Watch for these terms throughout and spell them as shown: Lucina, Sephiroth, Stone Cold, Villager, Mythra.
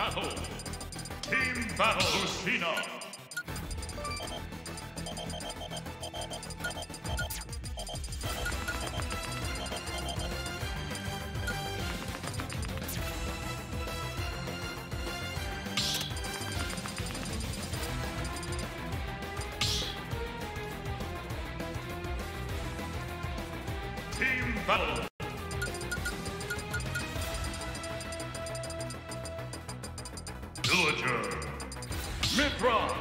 battle. Team battle, Lucina. Team battle. Villager. Mythra.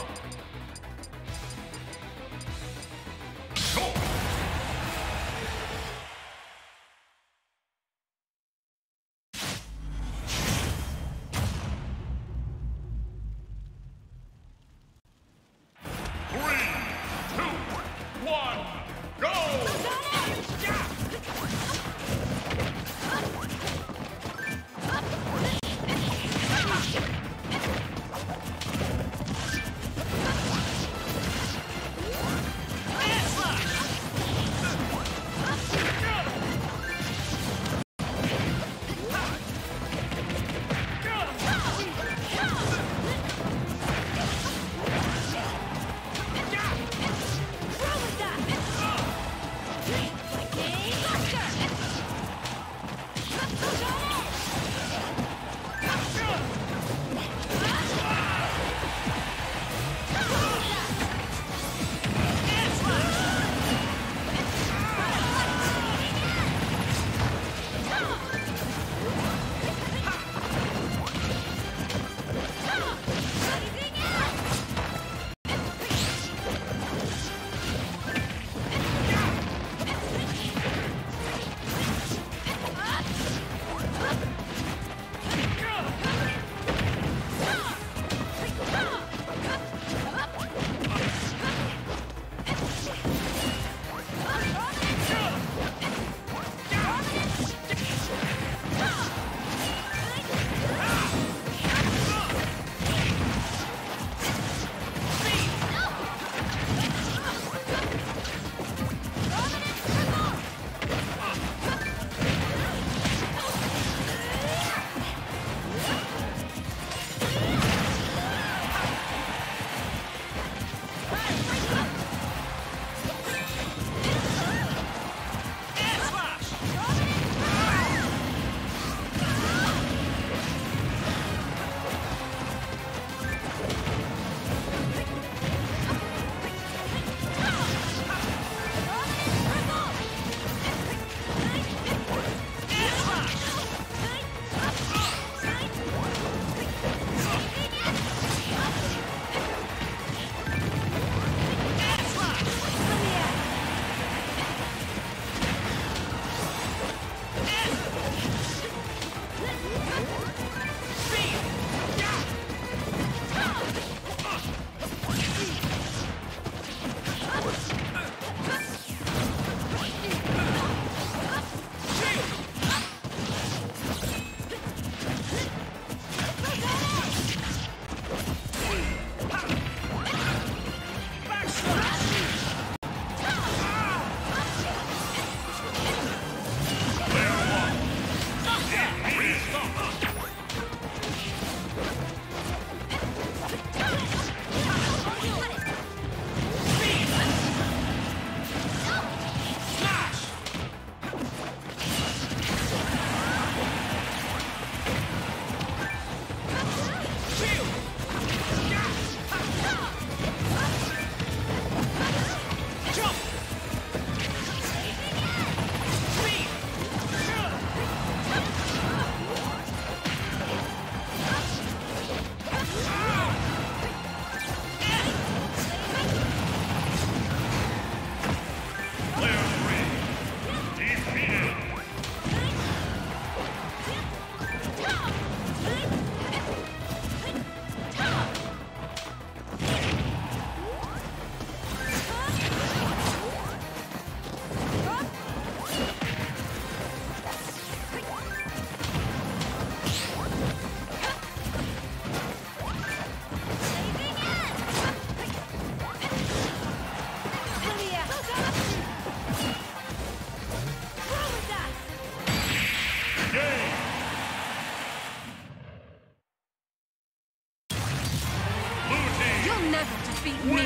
can never defeat me.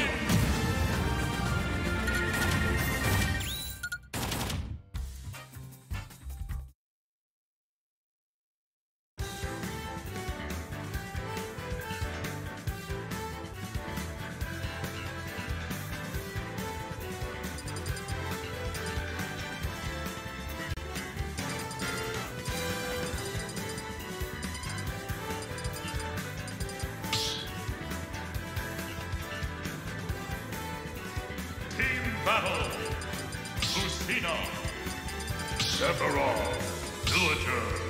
Battle! Lucina! Sephiroth! Villager!